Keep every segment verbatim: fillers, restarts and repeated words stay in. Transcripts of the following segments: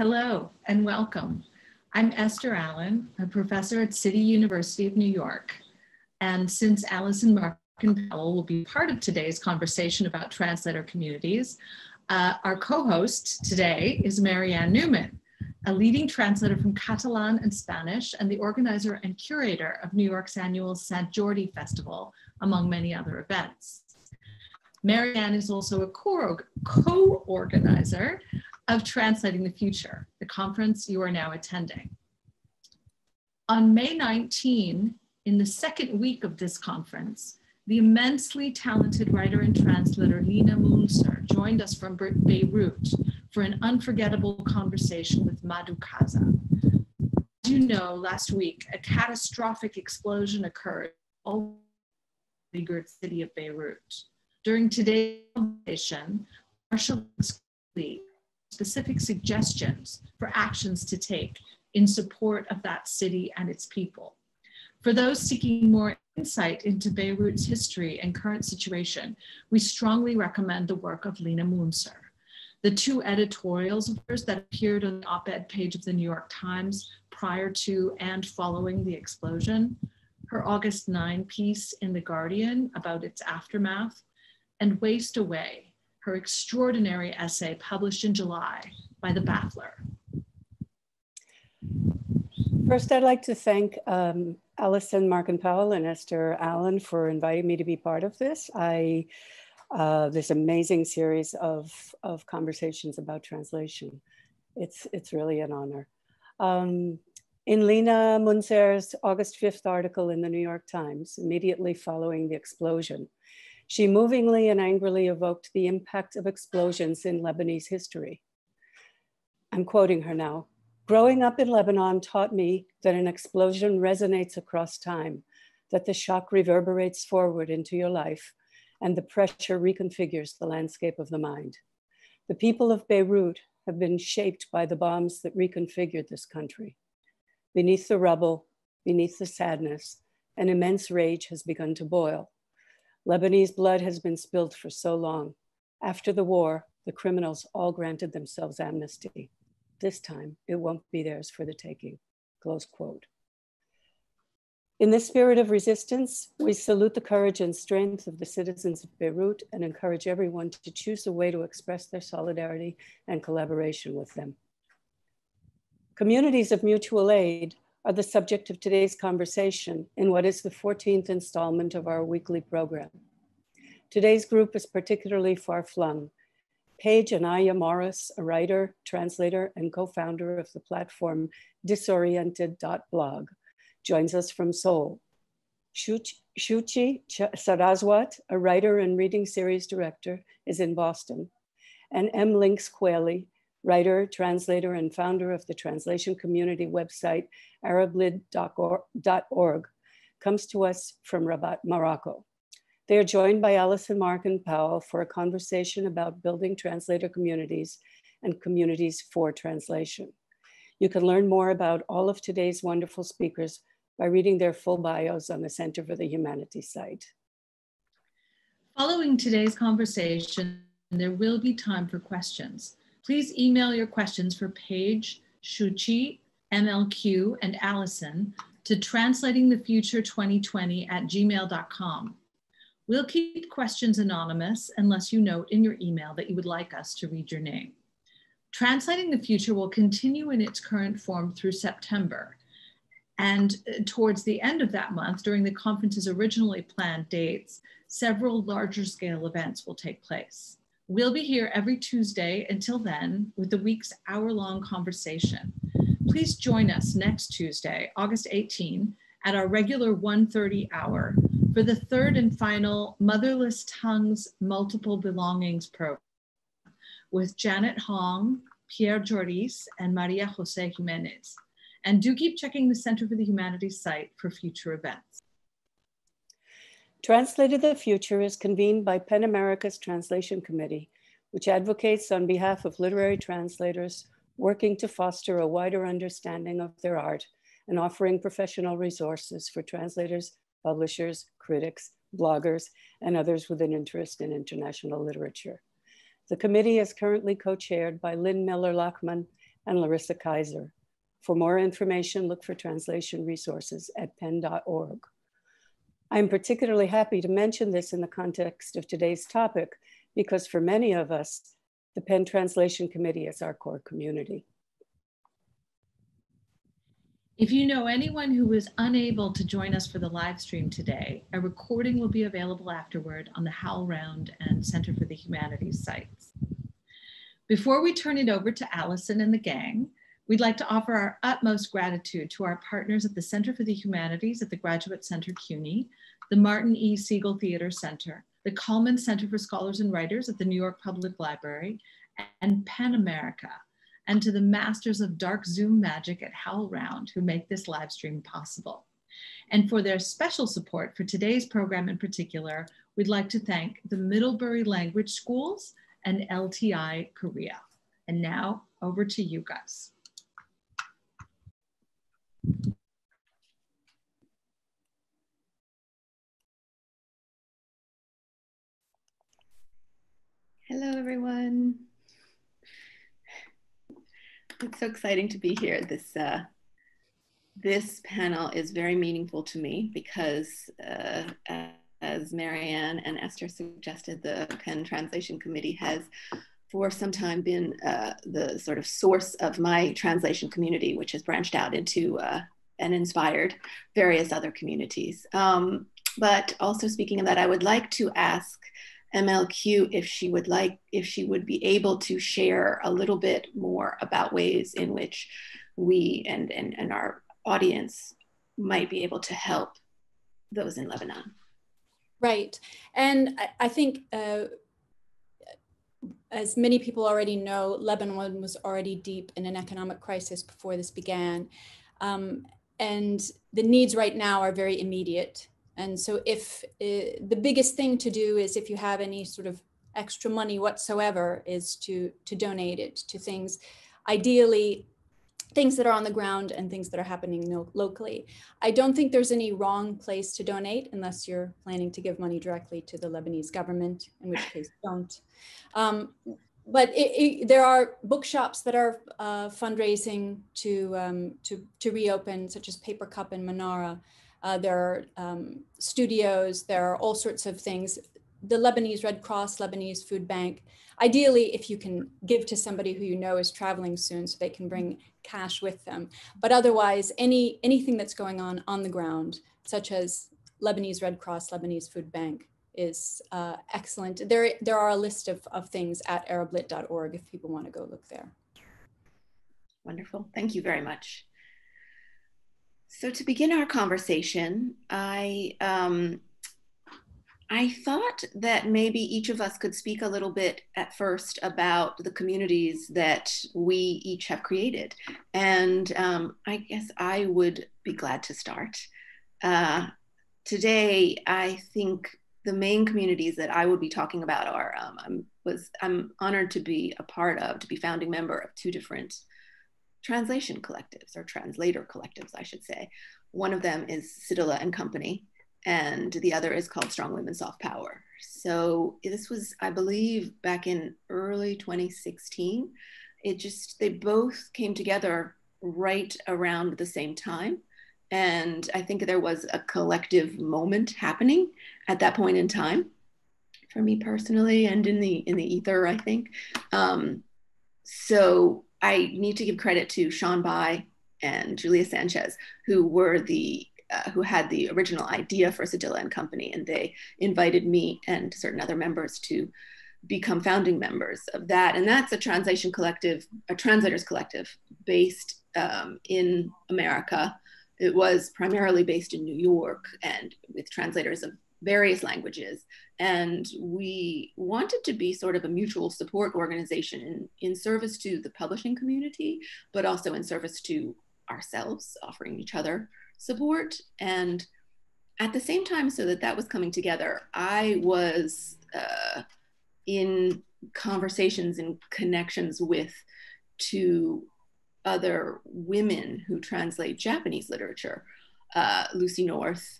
Hello and welcome. I'm Esther Allen, a professor at City University of New York. And since Alison Markin-Powell will be part of today's conversation about translator communities, uh, our co-host today is Marianne Newman, a leading translator from Catalan and Spanish and the organizer and curator of New York's annual Sant Jordi Festival, among many other events. Marianne is also a co-organizer of Translating the Future, the conference you are now attending. On May nineteenth, in the second week of this conference, the immensely talented writer and translator Lina Mounzer joined us from Beirut for an unforgettable conversation with Madhu Kaza. As you know, last week, a catastrophic explosion occurred all over the beleaguered city of Beirut. During today's conversation, Marshall gave specific suggestions for actions to take in support of that city and its people. For those seeking more insight into Beirut's history and current situation, we strongly recommend the work of Lina Mounzer. The two editorials of hers that appeared on the op-ed page of the New York Times prior to and following the explosion, her August ninth piece in The Guardian about its aftermath, and Waste Away, her extraordinary essay published in July by The Baffler. First, I'd like to thank um, Alison Markin-Powell and Esther Allen for inviting me to be part of this. I, uh, this amazing series of, of conversations about translation. It's, it's really an honor. Um, in Lina Mounzer's August fifth article in the New York Times, immediately following the explosion, she movingly and angrily evoked the impact of explosions in Lebanese history. I'm quoting her now. Growing up in Lebanon taught me that an explosion resonates across time, that the shock reverberates forward into your life, and the pressure reconfigures the landscape of the mind. The people of Beirut have been shaped by the bombs that reconfigured this country. Beneath the rubble, beneath the sadness, an immense rage has begun to boil. Lebanese blood has been spilled for so long. After the war, the criminals all granted themselves amnesty. This time, it won't be theirs for the taking, close quote. In this spirit of resistance, we salute the courage and strength of the citizens of Beirut and encourage everyone to choose a way to express their solidarity and collaboration with them. Communities of mutual aid are the subject of today's conversation in what is the fourteenth installment of our weekly program. Today's group is particularly far-flung. Paige Anaya Morris, a writer, translator, and co-founder of the platform Disoriented dot blog, joins us from Seoul. Shuchi Saraswat, a writer and reading series director, is in Boston. And M. Lynx Qualey, writer, translator, and founder of the Translation Community website Arab Lit dot org, comes to us from Rabat, Morocco. They are joined by Alison Markin-Powell for a conversation about building translator communities and communities for translation. You can learn more about all of today's wonderful speakers by reading their full bios on the Center for the Humanities site. Following today's conversation, there will be time for questions. Please email your questions for Paige, Shuchi, M L Q, and Alison to translating the future twenty twenty at gmail dot com. We'll keep questions anonymous unless you note in your email that you would like us to read your name. Translating the Future will continue in its current form through September. And towards the end of that month, during the conference's originally planned dates, several larger scale events will take place. We'll be here every Tuesday until then with the week's hour-long conversation. Please join us next Tuesday, August eighteenth, at our regular one thirty hour for the third and final Motherless Tongues Multiple Belongings program with Janet Hong, Pierre Joris, and Maria Jose Jimenez. And do keep checking the Center for the Humanities site for future events. Translated the Future is convened by PEN America's Translation Committee, which advocates on behalf of literary translators working to foster a wider understanding of their art and offering professional resources for translators, publishers, critics, bloggers, and others with an interest in international literature. The committee is currently co-chaired by Lynn Miller-Lachman and Larissa Kaiser. For more information, look for translation resources at pen dot org. I'm particularly happy to mention this in the context of today's topic, because for many of us, the PEN Translation Committee is our core community. If you know anyone who was unable to join us for the live stream today, a recording will be available afterward on the HowlRound and Center for the Humanities sites. Before we turn it over to Alison and the gang, we'd like to offer our utmost gratitude to our partners at the Center for the Humanities at the Graduate Center CUNY, the Martin E. Siegel Theater Center, the Cullman Center for Scholars and Writers at the New York Public Library, and PEN America, and to the masters of dark Zoom magic at HowlRound who make this live stream possible. And for their special support for today's program in particular, we'd like to thank the Middlebury Language Schools and L T I Korea. And now over to you guys. Hello, everyone. It's so exciting to be here. This, uh, this panel is very meaningful to me because uh, as Marianne and Esther suggested, the PEN Translation Committee has for some time been uh, the sort of source of my translation community, which has branched out into uh, and inspired various other communities. Um, but also speaking of that, I would like to ask M L Q if she would like, if she would be able to share a little bit more about ways in which we and, and, and our audience might be able to help those in Lebanon. Right, and I, I think uh, as many people already know, Lebanon was already deep in an economic crisis before this began. Um, and the needs right now are very immediate. And so if uh, the biggest thing to do is if you have any sort of extra money whatsoever is to, to donate it to things, ideally things that are on the ground and things that are happening lo- locally. I don't think there's any wrong place to donate unless you're planning to give money directly to the Lebanese government, in which case don't. Um, but it, it, there are bookshops that are uh, fundraising to, um, to, to reopen, such as Paper Cup and Manara. Uh, there are um, studios, there are all sorts of things. The Lebanese Red Cross, Lebanese Food Bank. Ideally, if you can give to somebody who you know is traveling soon so they can bring cash with them. But otherwise, any anything that's going on on the ground, such as Lebanese Red Cross, Lebanese Food Bank is uh, excellent. There, there are a list of, of things at Arab Lit dot org if people want to go look there. Wonderful, thank you very much. So to begin our conversation, I um, I thought that maybe each of us could speak a little bit at first about the communities that we each have created. And um, I guess I would be glad to start. Uh, today, I think the main communities that I would be talking about are, um, I'm, was, I'm honored to be a part of, to be founding member of two different translation collectives, or translator collectives, I should say. One of them is Cedilla and Company, and the other is called Strong Women, Soft Power. So this was, I believe, back in early twenty sixteen. It just, they both came together right around the same time. And I think there was a collective moment happening at that point in time, for me personally, and in the, in the ether, I think. Um, so, I need to give credit to Sean Bai and Julia Sanchez, who were the, uh, who had the original idea for Cedilla and Company, and they invited me and certain other members to become founding members of that. And that's a translation collective, a translators collective based um, in America. It was primarily based in New York and with translators of various languages. And we wanted to be sort of a mutual support organization in, in service to the publishing community, but also in service to ourselves, offering each other support. And at the same time, so that that was coming together, I was uh, in conversations and connections with two other women who translate Japanese literature, uh, Lucy North,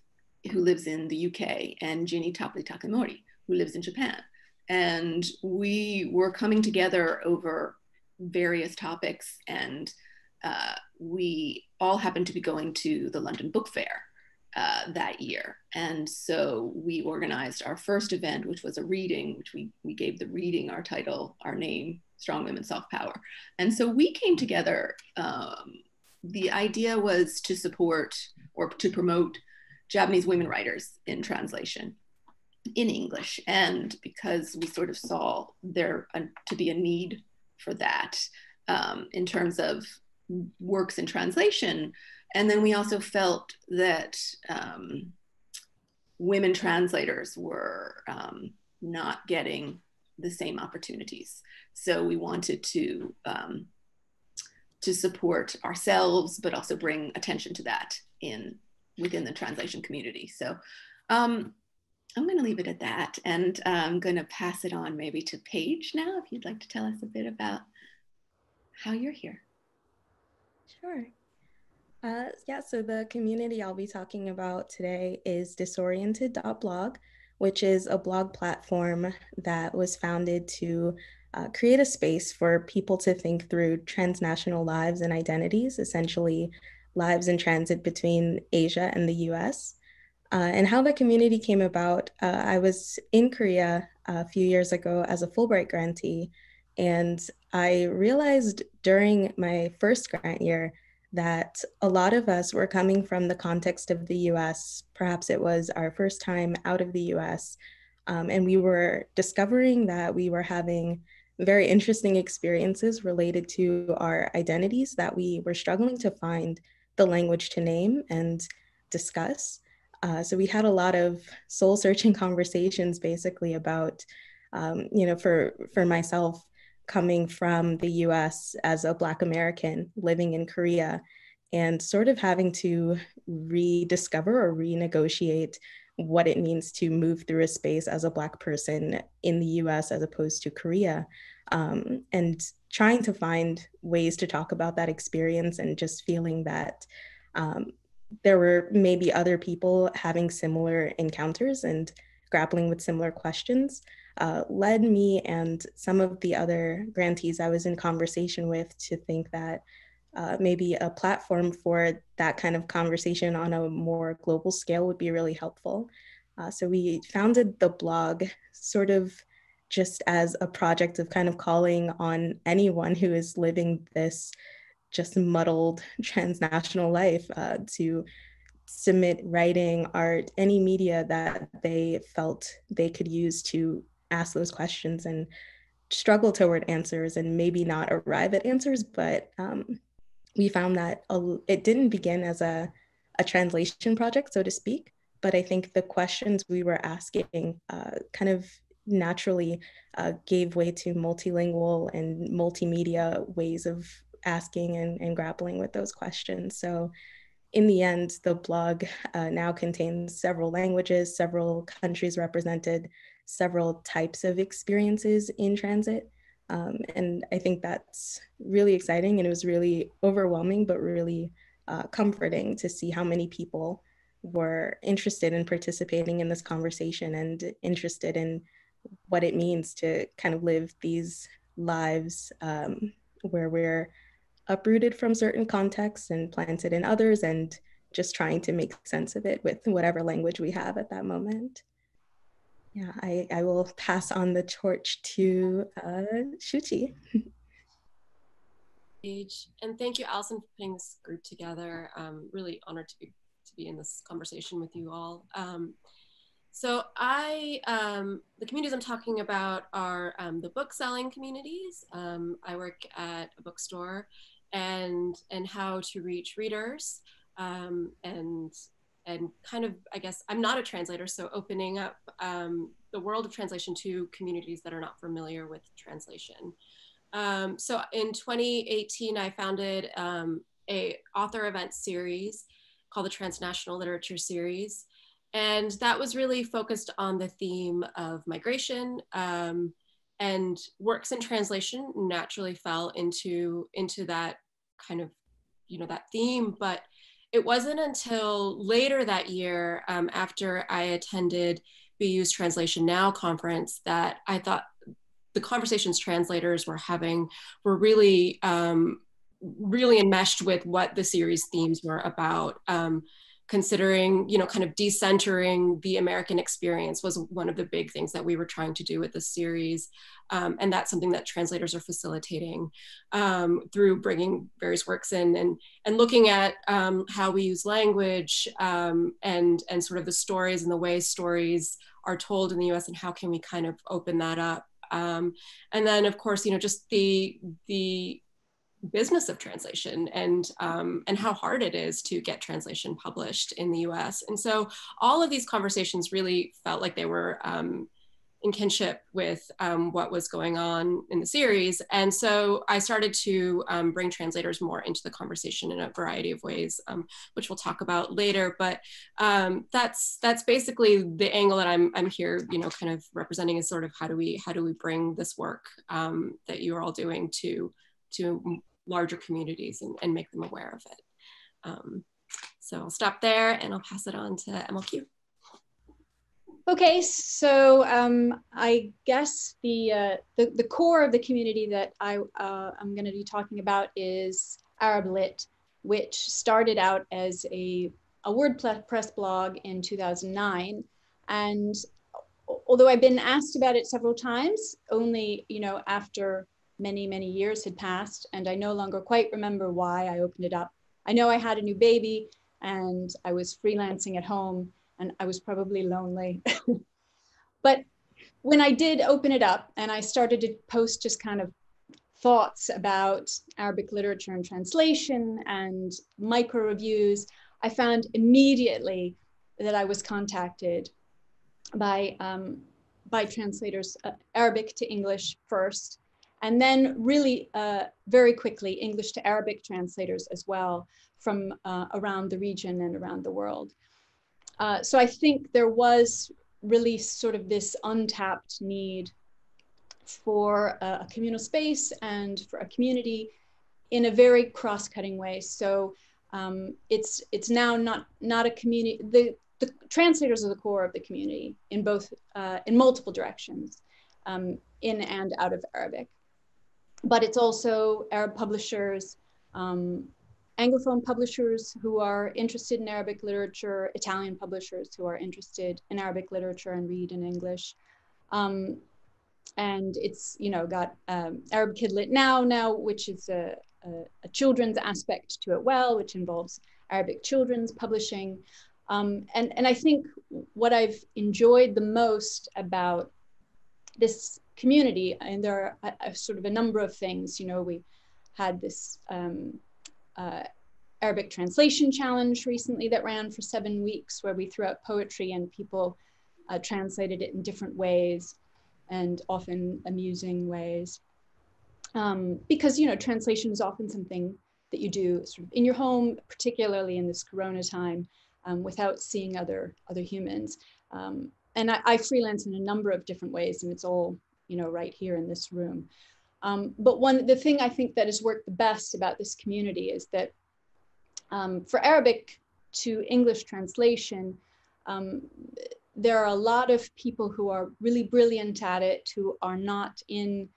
who lives in the U K, and Ginny Tapley Takemori, who lives in Japan. And we were coming together over various topics, and uh, we all happened to be going to the London Book Fair uh, that year. And so we organized our first event, which was a reading, which we, we gave the reading our title, our name, Strong Women, Soft Power. And so we came together. Um, the idea was to support or to promote Japanese women writers in translation in English. And because we sort of saw there uh, to be a need for that um, in terms of works in translation. And then we also felt that um, women translators were um, not getting the same opportunities. So we wanted to, um, to support ourselves, but also bring attention to that in within the translation community. So um, I'm gonna leave it at that. And I'm gonna pass it on maybe to Paige now, if you'd like to tell us a bit about how you're here. Sure. Uh, yeah, so the community I'll be talking about today is Disoriented dot blog, which is a blog platform that was founded to uh, create a space for people to think through transnational lives and identities, essentially lives in transit between Asia and the U S. Uh, and how that community came about, uh, I was in Korea a few years ago as a Fulbright grantee, and I realized during my first grant year that a lot of us were coming from the context of the U S. Perhaps it was our first time out of the U S, um, and we were discovering that we were having very interesting experiences related to our identities that we were struggling to find the language to name and discuss. Uh, so we had a lot of soul-searching conversations, basically, about, um, you know, for, for myself, coming from the U S as a Black American living in Korea, and sort of having to rediscover or renegotiate what it means to move through a space as a Black person in the U S as opposed to Korea, um, and trying to find ways to talk about that experience, and just feeling that um, there were maybe other people having similar encounters and grappling with similar questions, uh, led me and some of the other grantees I was in conversation with to think that uh, maybe a platform for that kind of conversation on a more global scale would be really helpful. Uh, so we founded the blog sort of just as a project of kind of calling on anyone who is living this just muddled transnational life uh, to submit writing, art, any media that they felt they could use to ask those questions and struggle toward answers, and maybe not arrive at answers. But um, we found that a, it didn't begin as a, a translation project, so to speak, but I think the questions we were asking uh, kind of naturally uh, gave way to multilingual and multimedia ways of asking and, and grappling with those questions. So in the end, the blog uh, now contains several languages, several countries represented, several types of experiences in transit. Um, and I think that's really exciting, and it was really overwhelming, but really uh, comforting to see how many people were interested in participating in this conversation and interested in what it means to kind of live these lives um, where we're uprooted from certain contexts and planted in others, and just trying to make sense of it with whatever language we have at that moment. Yeah, I, I will pass on the torch to uh, Shuchi. And thank you, Alison, for putting this group together. Um, really honored to be, to be in this conversation with you all. Um, So I, um, the communities I'm talking about are um, the book selling communities. Um, I work at a bookstore, and and how to reach readers, um, and and kind of, I guess, I'm not a translator, so opening up um, the world of translation to communities that are not familiar with translation. Um, so in twenty eighteen, I founded um, a author event series called the Transnational Literature Series. And that was really focused on the theme of migration, um, and works in translation naturally fell into, into that kind of, you know, that theme. But it wasn't until later that year, um, after I attended B U's Translation Now conference, that I thought the conversations translators were having were really, um, really enmeshed with what the series themes were about. Um, considering, you know, kind of decentering the American experience was one of the big things that we were trying to do with this series. Um, and that's something that translators are facilitating um, through bringing various works in and, and looking at um, how we use language um, and, and sort of the stories and the way stories are told in the U S and how can we kind of open that up. Um, and then of course, you know, just the, the, business of translation and um, and how hard it is to get translation published in the U S. And so all of these conversations really felt like they were um, in kinship with um, what was going on in the series. And so I started to um, bring translators more into the conversation in a variety of ways, um, which we'll talk about later. But um, that's that's basically the angle that I'm I'm here, you know, kind of representing is sort of how do we how do we bring this work um, that you are all doing to to larger communities and, and make them aware of it. Um, so I'll stop there and I'll pass it on to M L Q. Okay, so um, I guess the, uh, the, the core of the community that I, uh, I'm gonna be talking about is ArabLit, which started out as a, a WordPress blog in two thousand nine. And although I've been asked about it several times, only, you know, after many, many years had passed, and I no longer quite remember why I opened it up. I know I had a new baby, and I was freelancing at home, and I was probably lonely. But when I did open it up, and I started to post just kind of thoughts about Arabic literature and translation and micro reviews, I found immediately that I was contacted by, um, by translators, uh, Arabic to English first, and then really uh, very quickly, English to Arabic translators as well from uh, around the region and around the world. Uh, so I think there was really sort of this untapped need for a communal space and for a community in a very cross-cutting way. So um, it's it's now not, not a community, the, the translators are the core of the community in both, uh, in multiple directions, um, in and out of Arabic. But it's also Arab publishers, um, Anglophone publishers who are interested in Arabic literature, Italian publishers who are interested in Arabic literature and read in English. Um, and it's, you know, got um, Arab Kidlit Now, now, which is a, a, a children's aspect to it, well, which involves Arabic children's publishing. Um, and, and I think what I've enjoyed the most about this community, and there are a, a sort of a number of things, you know, we had this um, uh, Arabic translation challenge recently that ran for seven weeks where we threw out poetry and people uh, translated it in different ways and often amusing ways. Um, because, you know, translation is often something that you do sort of in your home, particularly in this Corona time, um, without seeing other, other humans. Um, and I, I freelance in a number of different ways and it's all, you know, right here in this room. Um, but one, the thing I think that has worked the best about this community is that um, for Arabic to English translation, um, there are a lot of people who are really brilliant at it, who are not in,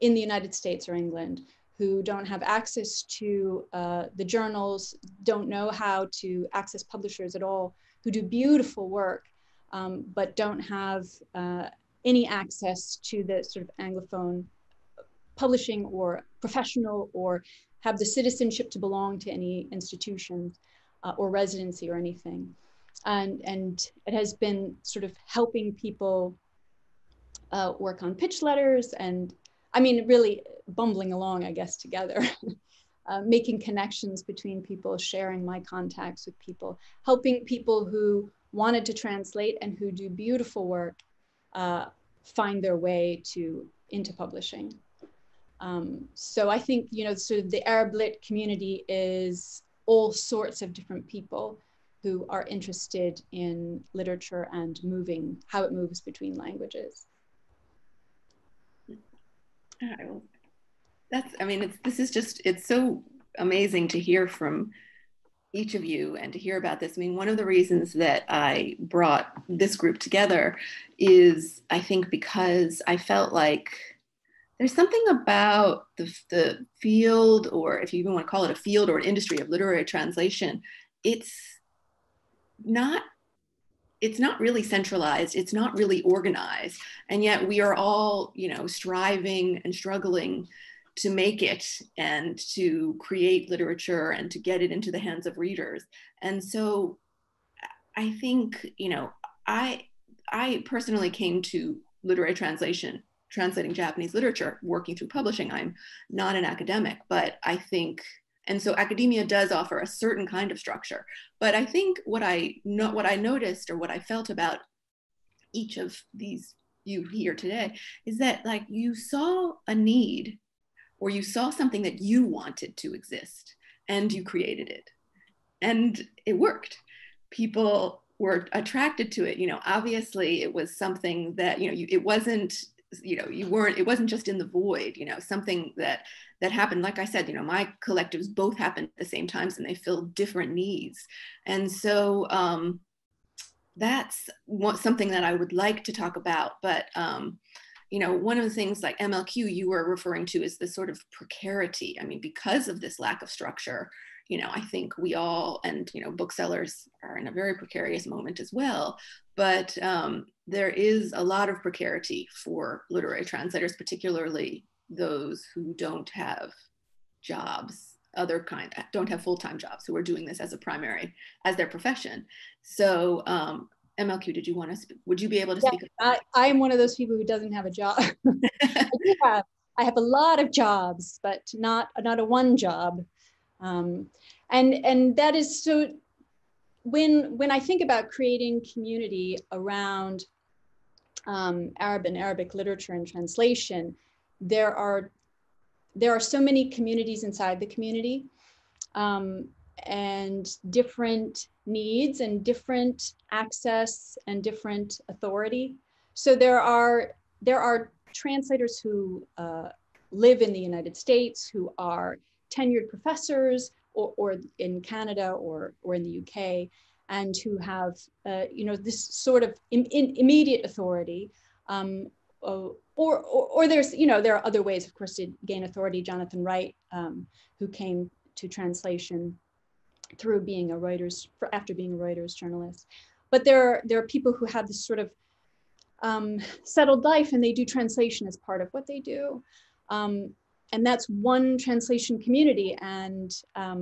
in the United States or England, who don't have access to uh, the journals, don't know how to access publishers at all, who do beautiful work, um, but don't have uh, any access to the sort of Anglophone publishing or professional or have the citizenship to belong to any institution uh, or residency or anything. And, and it has been sort of helping people uh, work on pitch letters and, I mean, really bumbling along, I guess, together, uh, making connections between people, sharing my contacts with people, helping people who wanted to translate and who do beautiful work Uh, find their way to into publishing. Um, so I think, you know, sort of the ArabLit community is all sorts of different people who are interested in literature and moving, how it moves between languages. I will, that's, I mean, it's, this is just, it's so amazing to hear from each of you and to hear about this. I mean, one of the reasons that I brought this group together is I think because I felt like there's something about the, the field, or if you even want to call it a field or an industry of literary translation, it's not, it's not really centralized, it's not really organized. And yet we are all, you know, striving and struggling to make it and to create literature and to get it into the hands of readers. And so I think, you know, I, I personally came to literary translation, translating Japanese literature, working through publishing. I'm not an academic, but I think, and so academia does offer a certain kind of structure. But I think what I, not what I noticed or what I felt about each of these you here today is that, like, you saw a need, or you saw something that you wanted to exist, and you created it, and it worked. People were attracted to it. You know, obviously it was something that, you know, you, it wasn't, you know, you weren't, it wasn't just in the void, you know, something that, that happened. Like I said, you know, my collectives both happened at the same times and they filled different needs. And so um, that's what, something that I would like to talk about. But, um, you know, one of the things like M L Q you were referring to is the sort of precarity. I mean, because of this lack of structure, you know, I think we all, and, you know, booksellers are in a very precarious moment as well, but um, there is a lot of precarity for literary translators, particularly those who don't have jobs, other kind, don't have full-time jobs, who are doing this as a primary, as their profession. So um, M L Q, did you want to, would you be able to yeah, speak? I, I am one of those people who doesn't have a job. yeah, I have a lot of jobs, but not, not a one job. Um, and, and that is, so when, when I think about creating community around um, Arab and Arabic literature and translation, there are, there are so many communities inside the community um, and different needs and different access and different authority. So there are, there are translators who uh, live in the United States, who are tenured professors, or, or in Canada, or, or in the U K, and who have, uh, you know, this sort of im in immediate authority. Um, or, or, or there's, you know, there are other ways, of course, to gain authority. Jonathan Wright, um, who came to translation through being a Reuters, for, after being a Reuters journalist. But there are, there are people who have this sort of um, settled life, and they do translation as part of what they do. Um, And that's one translation community, and um,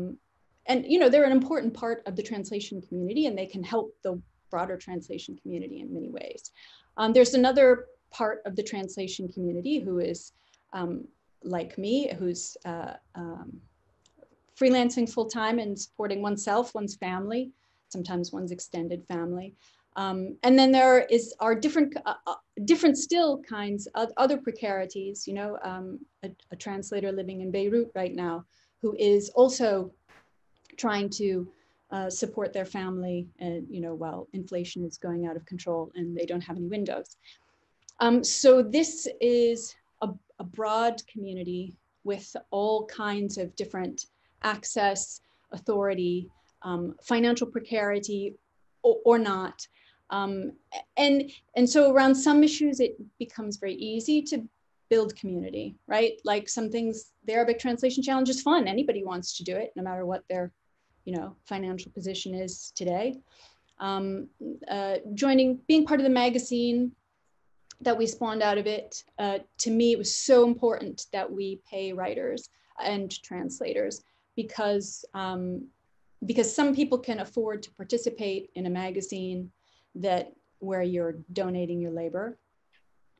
and you know, they're an important part of the translation community, and they can help the broader translation community in many ways. Um, there's another part of the translation community who is um, like me, who's uh, um, freelancing full time and supporting oneself, one's family, sometimes one's extended family. Um, and then there is are different uh, different still kinds of other precarities. You know, um, a, a translator living in Beirut right now who is also trying to uh, support their family, and, you know, while inflation is going out of control and they don't have any windows. Um, so this is a, a broad community with all kinds of different access, authority, um, financial precarity, or, or not. Um, and, and so around some issues, it becomes very easy to build community, right? Like some things, the Arabic Translation Challenge is fun. Anybody wants to do it, no matter what their, you know, financial position is today. Um, uh, joining, being part of the magazine that we spawned out of it, uh, to me, it was so important that we pay writers and translators, because, um, because some people can afford to participate in a magazine that where you're donating your labor,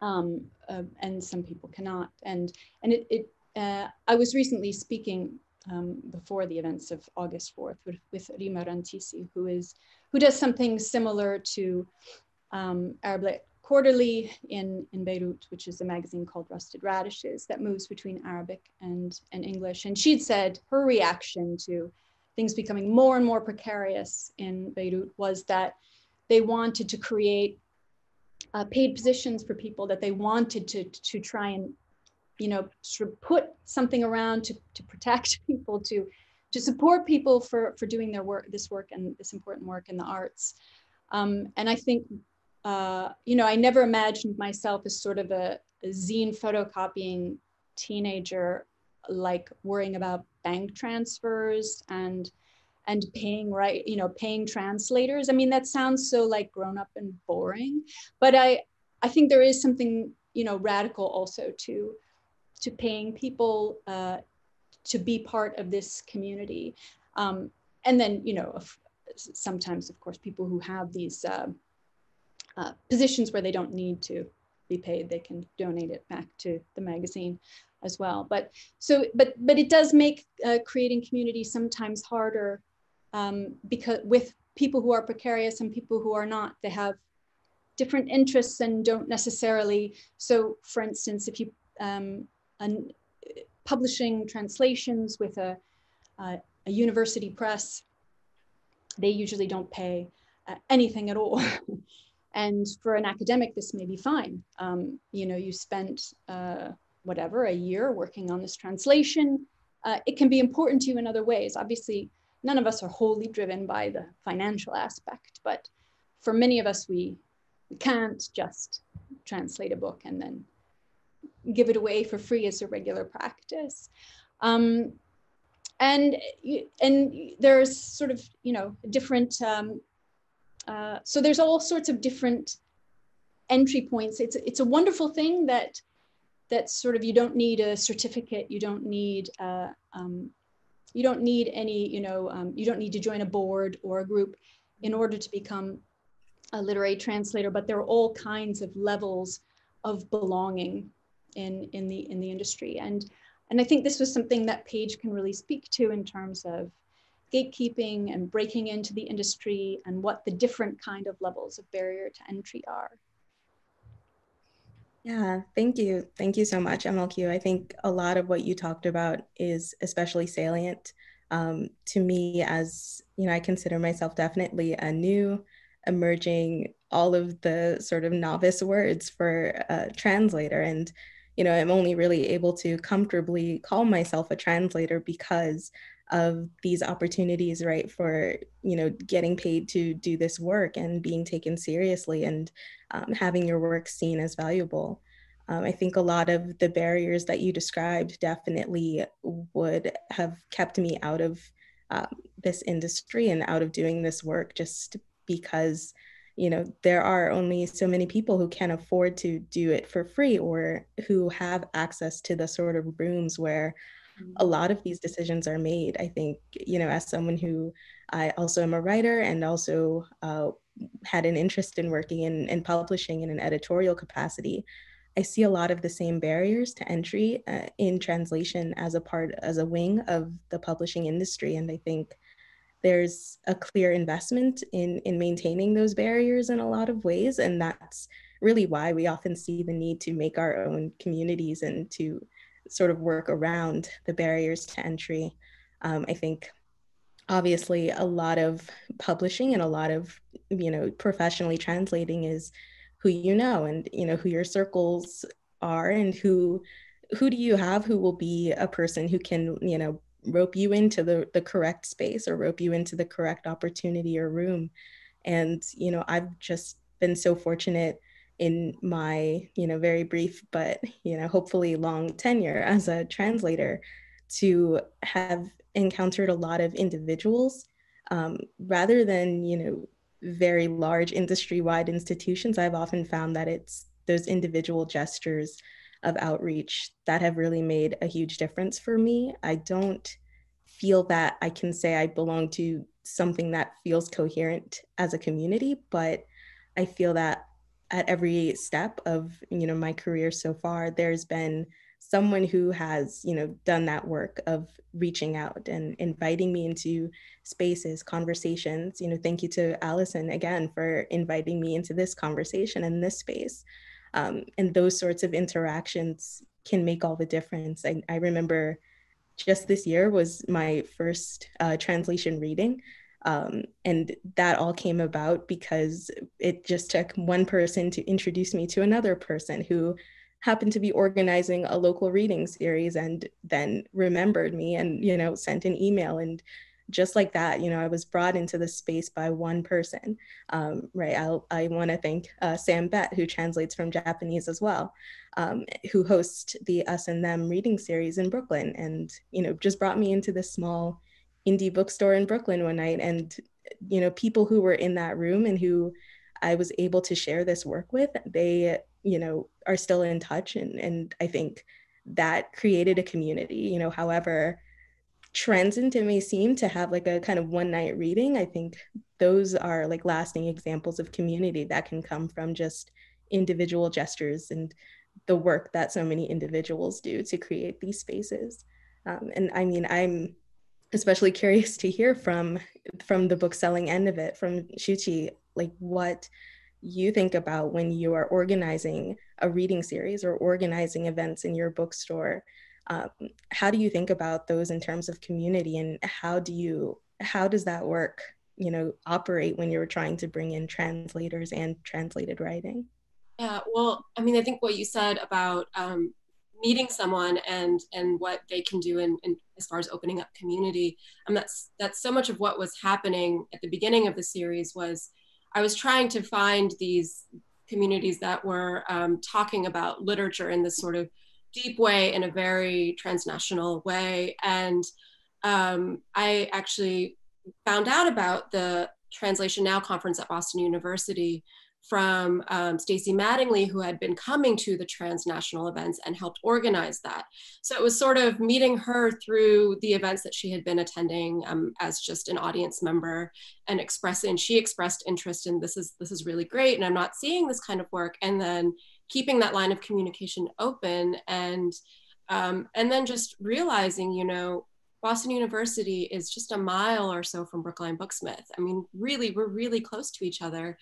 um, uh, and some people cannot. And and it, it uh, I was recently speaking um, before the events of August fourth with, with Rima Rantisi, who is who does something similar to um, ArabLit Quarterly in in Beirut, which is a magazine called Rusted Radishes that moves between Arabic and and English. And she'd said her reaction to things becoming more and more precarious in Beirut was that they wanted to create uh, paid positions for people, that they wanted to, to try and, you know, sort of put something around to, to protect people, to, to support people for, for doing their work, this work and this important work in the arts. Um, and I think, uh, you know, I never imagined myself as sort of a, a zine photocopying teenager, like worrying about bank transfers and and paying right, you know, paying translators. I mean, that sounds so like grown up and boring, but I I think there is something, you know, radical also to to paying people uh, to be part of this community. Um, and then, you know, sometimes, of course, people who have these uh, uh, positions where they don't need to be paid, they can donate it back to the magazine as well. But so, but but it does make uh, creating community sometimes harder um, because with people who are precarious and people who are not, they have different interests and don't necessarily. So, for instance, if you um, an, publishing translations with a, uh, a university press, they usually don't pay uh, anything at all. And for an academic, this may be fine. Um, you know, you spent uh, whatever, a year working on this translation. Uh, it can be important to you in other ways. Obviously, none of us are wholly driven by the financial aspect, but for many of us, we, we can't just translate a book and then give it away for free as a regular practice. Um, and, and there's sort of, you know, different, um, uh, so there's all sorts of different entry points. It's, it's a wonderful thing that that's sort of, you don't need a certificate, you don't need, uh, um, you don't need any, you know, um, you don't need to join a board or a group in order to become a literary translator, but there are all kinds of levels of belonging in, in, the, in the industry. And, and I think this was something that Paige can really speak to in terms of gatekeeping and breaking into the industry and what the different kind of levels of barrier to entry are. Yeah, thank you. Thank you so much, M L Q. I think a lot of what you talked about is especially salient um, to me as, you know, I consider myself definitely a new, emerging, all of the sort of novice words for a translator. And, you know, I'm only really able to comfortably call myself a translator because of these opportunities, right, for, you know, getting paid to do this work and being taken seriously and um, having your work seen as valuable. Um, I think a lot of the barriers that you described definitely would have kept me out of uh, this industry and out of doing this work, just because, you know, there are only so many people who can afford to do it for free or who have access to the sort of rooms where a lot of these decisions are made. I think, you know, as someone who I also am a writer and also uh, had an interest in working in, in publishing in an editorial capacity, I see a lot of the same barriers to entry uh, in translation as a part, as a wing of the publishing industry. And I think there's a clear investment in, in maintaining those barriers in a lot of ways. And that's really why we often see the need to make our own communities and to sort of work around the barriers to entry. Um, I think obviously a lot of publishing and a lot of, you know, professionally translating is who you know and, you know, who your circles are and who, who do you have who will be a person who can, you know, rope you into the, the correct space or rope you into the correct opportunity or room. And, you know, I've just been so fortunate in my, you know, very brief, but, you know, hopefully long tenure as a translator to have encountered a lot of individuals um, rather than, you know, very large industry-wide institutions. I've often found that it's those individual gestures of outreach that have really made a huge difference for me. I don't feel that I can say I belong to something that feels coherent as a community, but I feel that at every step of, you know, my career so far, there's been someone who has, you know, done that work of reaching out and inviting me into spaces, conversations. You know, thank you to Alison again for inviting me into this conversation and this space. Um, and those sorts of interactions can make all the difference. I, I remember just this year was my first uh, translation reading. Um, and that all came about because it just took one person to introduce me to another person who happened to be organizing a local reading series and then remembered me and, you know, sent an email. And just like that, you know, I was brought into this space by one person, um, right? I'll, I want to thank uh, Sam Bett, who translates from Japanese as well, um, who hosts the Us and Them reading series in Brooklyn, and, you know, just brought me into this small indie bookstore in Brooklyn one night. And, you know, people who were in that room and who I was able to share this work with, they, you know, are still in touch. And, and I think that created a community, you know, however transient it may seem to have like a kind of one night reading, I think those are like lasting examples of community that can come from just individual gestures and the work that so many individuals do to create these spaces. Um, and I mean, I'm especially curious to hear from, from the book selling end of it, from Shuchi, like what you think about when you are organizing a reading series or organizing events in your bookstore. Um, how do you think about those in terms of community, and how do you, how does that work, you know, operate when you're trying to bring in translators and translated writing? Yeah, well, I mean, I think what you said about um, meeting someone and and what they can do in, in as far as opening up community, and that's that's so much of what was happening at the beginning of the series was I was trying to find these communities that were um, talking about literature in this sort of deep way, in a very transnational way. And um, I actually found out about the Translation Now conference at Boston University from um, Stacey Mattingly, who had been coming to the transnational events and helped organize that. So it was sort of meeting her through the events that she had been attending um, as just an audience member, and expressing, she expressed interest in this is, this is really great, and I'm not seeing this kind of work. And then keeping that line of communication open, and, um, and then just realizing, you know, Boston University is just a mile or so from Brookline Booksmith. I mean, really, we're really close to each other.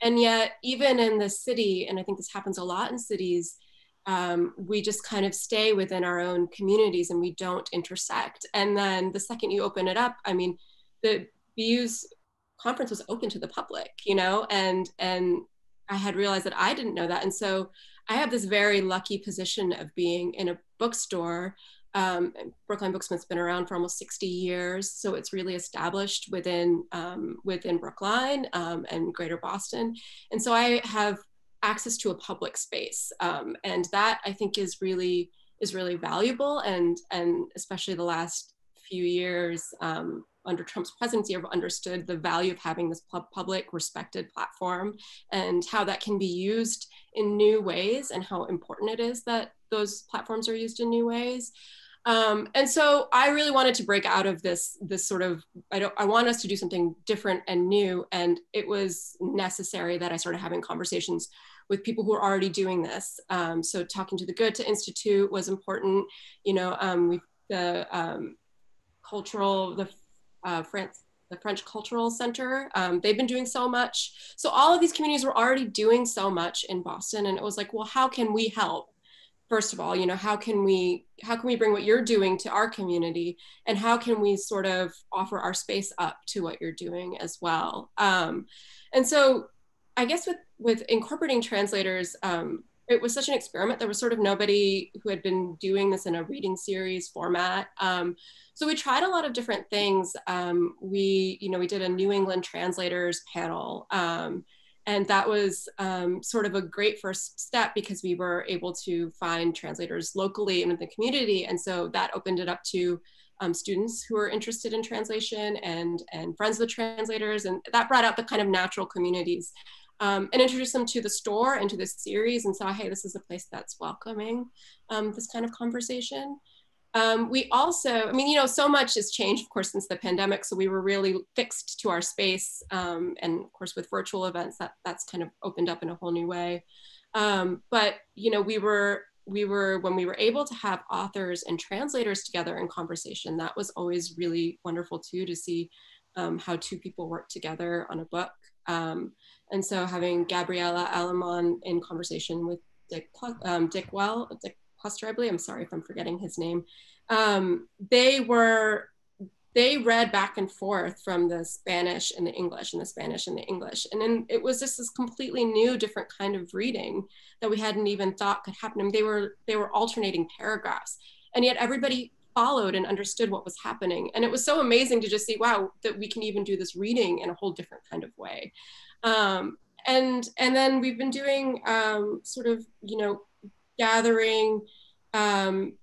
And yet, even in the city, and I think this happens a lot in cities, um, we just kind of stay within our own communities and we don't intersect. And then the second you open it up, I mean, the B U's conference was open to the public, you know, and, and I had realized that I didn't know that. And so I have this very lucky position of being in a bookstore. Um, Brookline Booksmith's been around for almost sixty years, so it's really established within um, within Brookline um, and Greater Boston. And so I have access to a public space, um, and that I think is really is really valuable. And and especially the last few years um, under Trump's presidency, I've understood the value of having this public respected platform and how that can be used in new ways, and how important it is that those platforms are used in new ways. Um, and so I really wanted to break out of this, this sort of, I don't, I want us to do something different and new. And it was necessary that I started having conversations with people who are already doing this. Um, so talking to the Goethe Institute was important. You know, um, we, the um, cultural, the uh, France, the French Cultural Center, um, they've been doing so much. So all of these communities were already doing so much in Boston. And it was like, well, how can we help? First of all, you know, how can we how can we bring what you're doing to our community, and how can we sort of offer our space up to what you're doing as well? Um, and so, I guess with with incorporating translators, um, it was such an experiment. There was sort of nobody who had been doing this in a reading series format. Um, so we tried a lot of different things. Um, we, you know, we did a New England translators panel. Um, And that was um, sort of a great first step, because we were able to find translators locally and in the community. And so that opened it up to um, students who are interested in translation and, and friends with translators. And that brought out the kind of natural communities um, and introduced them to the store and to this series, and saw, hey, this is a place that's welcoming um, this kind of conversation. Um, we also, I mean, you know, so much has changed, of course, since the pandemic. So we were really fixed to our space. Um, and of course, with virtual events, that, that's kind of opened up in a whole new way. Um, but, you know, we were, we were, when we were able to have authors and translators together in conversation, that was always really wonderful too, to see um, how two people work together on a book. Um, and so having Gabriela Alamon in conversation with Dick, um, Dick Well, Dick I believe, I'm sorry if I'm forgetting his name. Um, they were, they read back and forth from the Spanish and the English and the Spanish and the English. And then it was just this completely new, different kind of reading that we hadn't even thought could happen. I mean, they were, they were alternating paragraphs, and yet everybody followed and understood what was happening. And it was so amazing to just see, wow, that we can even do this reading in a whole different kind of way. Um, and, and then we've been doing um, sort of, you know, gathering um,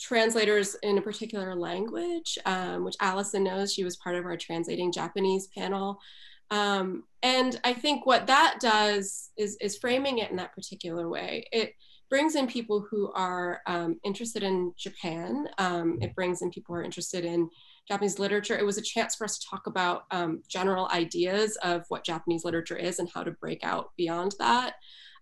translators in a particular language, um, which Alison knows, she was part of our translating Japanese panel. Um, and I think what that does is, is framing it in that particular way. It brings in people who are um, interested in Japan. Um, it brings in people who are interested in Japanese literature. It was a chance for us to talk about um, general ideas of what Japanese literature is and how to break out beyond that.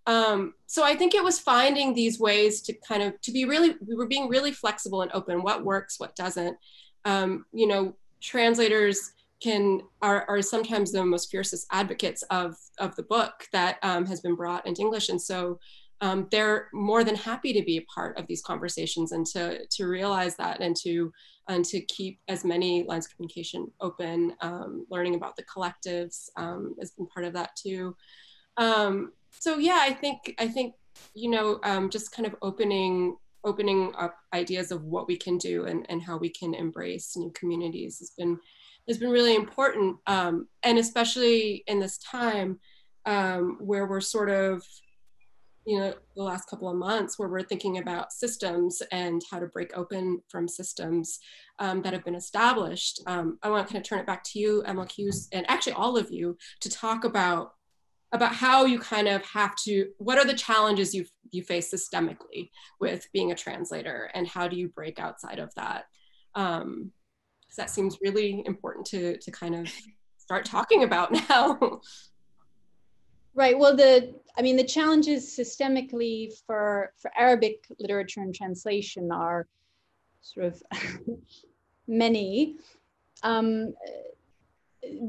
Um, so I think it was finding these ways to kind of, to be really, we were being really flexible and open, what works, what doesn't. Um, you know, translators Can, are, are sometimes the most fiercest advocates of, of the book that um, has been brought into English. And so um, they're more than happy to be a part of these conversations and to, to realize that and to, and to keep as many lines of communication open. Um, learning about the collectives um, has been part of that too. Um, so yeah, I think, I think you know, um, just kind of opening, opening up ideas of what we can do and, and how we can embrace new communities has been has been really important, um, and especially in this time um, where we're sort of, you know, the last couple of months where we're thinking about systems and how to break open from systems um, that have been established. Um, I want to kind of turn it back to you, M L Qs, and actually all of you, to talk about, about how you kind of have to, what are the challenges you you face systemically with being a translator, and how do you break outside of that? Um, So that seems really important to, to kind of start talking about now. Right, well, the, I mean, the challenges systemically for, for Arabic literature and translation are sort of many. Um,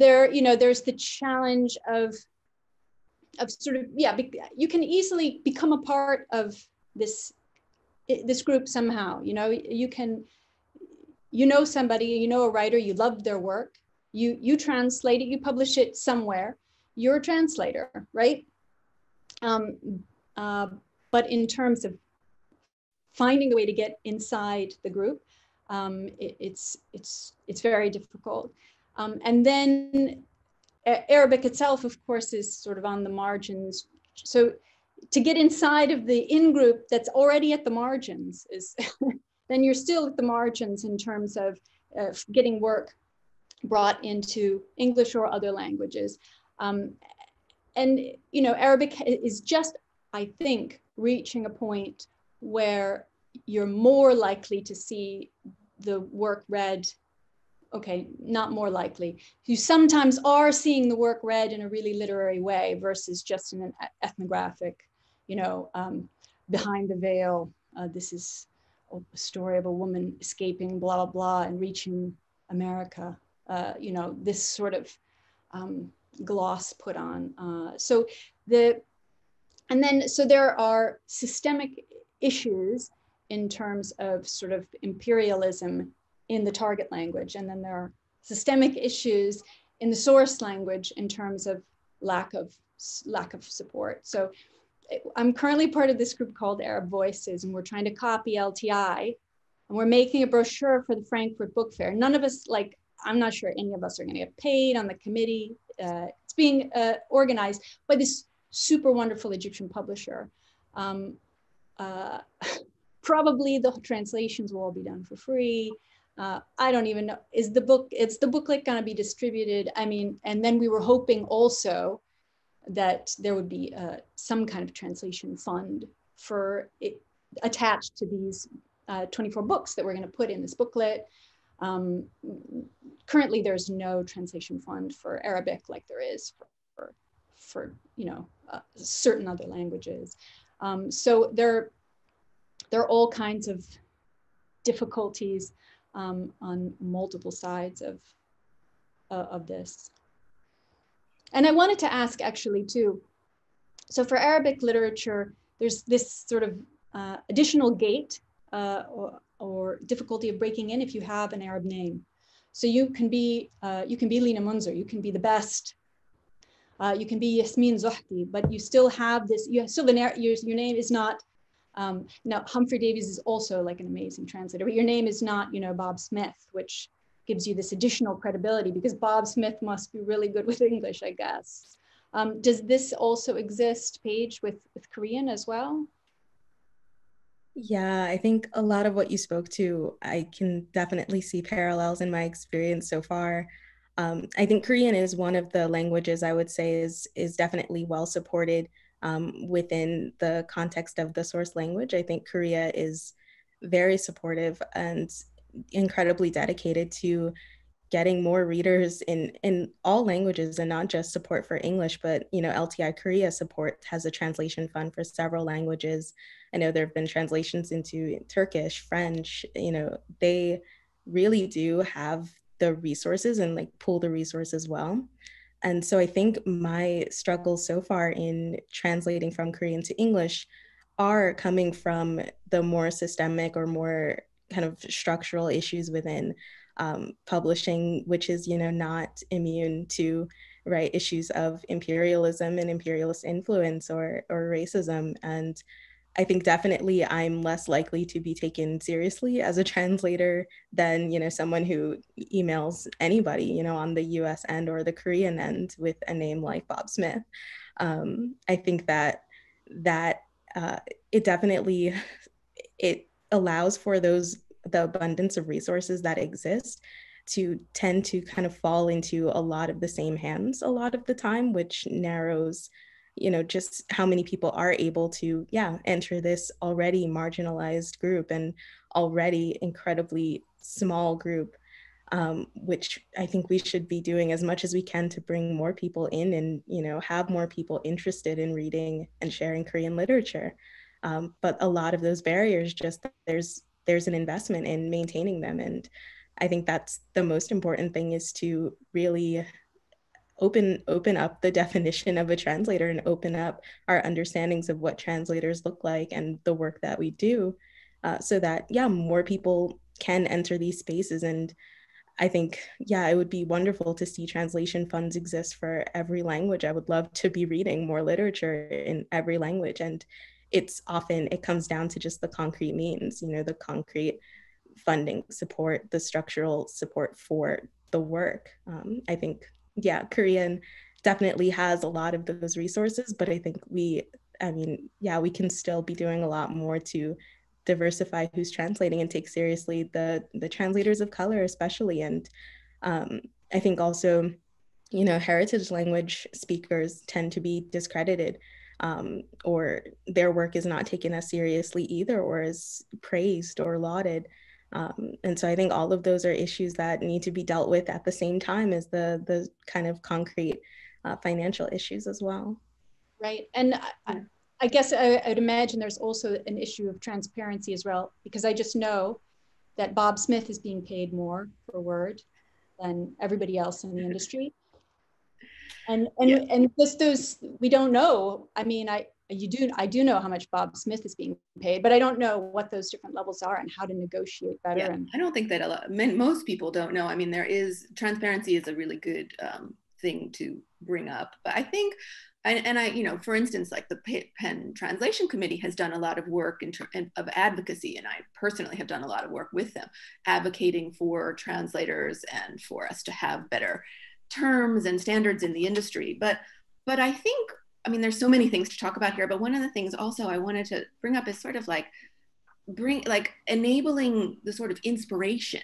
there, you know, there's the challenge of, of sort of, yeah, you can easily become a part of this, this group somehow, you know, you can, you know somebody, you know a writer, you love their work, you, you translate it, you publish it somewhere, you're a translator, right? Um, uh, but in terms of finding a way to get inside the group, um, it, it's, it's, it's very difficult. Um, and then Arabic itself, of course, is sort of on the margins. So to get inside of the in-group that's already at the margins is, then you're still at the margins in terms of uh, getting work brought into English or other languages. Um, and, you know, Arabic is just, I think, reaching a point where you're more likely to see the work read. Okay, not more likely. You sometimes are seeing the work read in a really literary way versus just in an ethnographic, you know, um, behind the veil, uh, this is, a story of a woman escaping blah, blah, blah, and reaching America, uh, you know, this sort of um, gloss put on. Uh, so the, and then, so there are systemic issues in terms of sort of imperialism in the target language. And then there are systemic issues in the source language in terms of lack of, lack of support. So I'm currently part of this group called Arab Voices, and we're trying to copy L T I, and we're making a brochure for the Frankfurt Book Fair. None of us, like, I'm not sure any of us are going to get paid on the committee. Uh, it's being uh, organized by this super wonderful Egyptian publisher. Um, uh, probably the translations will all be done for free. Uh, I don't even know, is the book, it's the booklet going to be distributed? I mean, and then we were hoping also that there would be uh, some kind of translation fund for it attached to these uh, twenty-four books that we're going to put in this booklet. Um, currently, there's no translation fund for Arabic like there is for, for, for you know, uh, certain other languages. Um, so there, there are all kinds of difficulties um, on multiple sides of, uh, of this. And I wanted to ask actually too, so for Arabic literature, there's this sort of uh, additional gate uh, or, or difficulty of breaking in if you have an Arab name. So you can be, uh, you can be Lina Mounzer, you can be the best, uh, you can be Yasmin Zohdi, but you still have this, you still have an, your, your name is not Um, now, Humphrey Davies is also like an amazing translator, but your name is not, you know, Bob Smith, which gives you this additional credibility because Bob Smith must be really good with English, I guess. Um, does this also exist, Paige, with, with Korean as well? Yeah, I think a lot of what you spoke to, I can definitely see parallels in my experience so far. Um, I think Korean is one of the languages I would say is, is definitely well supported um, within the context of the source language. I think Korea is very supportive and incredibly dedicated to getting more readers in, in all languages, and not just support for English, but, you know, L T I Korea support has a translation fund for several languages. I know there have been translations into Turkish, French, you know, they really do have the resources and like pool the resources well. And so I think my struggles so far in translating from Korean to English are coming from the more systemic or more kind of structural issues within um, publishing, which is, you know, not immune to, right, issues of imperialism and imperialist influence or, or racism. And I think definitely I'm less likely to be taken seriously as a translator than, you know, someone who emails anybody, you know, on the U S end or the Korean end with a name like Bob Smith. Um, I think that that uh, it definitely, it allows for those, the abundance of resources that exist to tend to kind of fall into a lot of the same hands a lot of the time, which narrows, you know, just how many people are able to, yeah, enter this already marginalized group and already incredibly small group, um, which I think we should be doing as much as we can to bring more people in and, you know, have more people interested in reading and sharing Korean literature. Um, but a lot of those barriers, just there's there's an investment in maintaining them. And I think that's the most important thing, is to really open open up the definition of a translator and open up our understandings of what translators look like and the work that we do, uh, so that, yeah, more people can enter these spaces. And I think, yeah, it would be wonderful to see translation funds exist for every language. I would love to be reading more literature in every language. And it's often, it comes down to just the concrete means, you know, the concrete funding support, the structural support for the work. Um, I think, yeah, Korean definitely has a lot of those resources, but I think we, I mean, yeah, we can still be doing a lot more to diversify who's translating and take seriously the, the translators of color, especially. And um, I think also, you know, heritage language speakers tend to be discredited. Um, or their work is not taken as seriously either, or is praised or lauded. Um, and so I think all of those are issues that need to be dealt with at the same time as the, the kind of concrete uh, financial issues as well. Right. And I, I, I guess I, I'd imagine there's also an issue of transparency as well, because I just know that Bob Smith is being paid more per word than everybody else in the industry. And and yeah. and just those, we don't know. I mean, I you do I do know how much Bob Smith is being paid, but I don't know what those different levels are and how to negotiate better. Yeah, and I don't think that a lot, most people don't know. I mean, there is transparency is a really good um, thing to bring up, but I think. And, and I, you know, for instance, like the PEN Translation Committee has done a lot of work in ter of advocacy, and I personally have done a lot of work with them, advocating for translators and for us to have better terms and standards in the industry. But, but I think, I mean, there's so many things to talk about here, but one of the things also I wanted to bring up is sort of like, bring, like enabling the sort of inspiration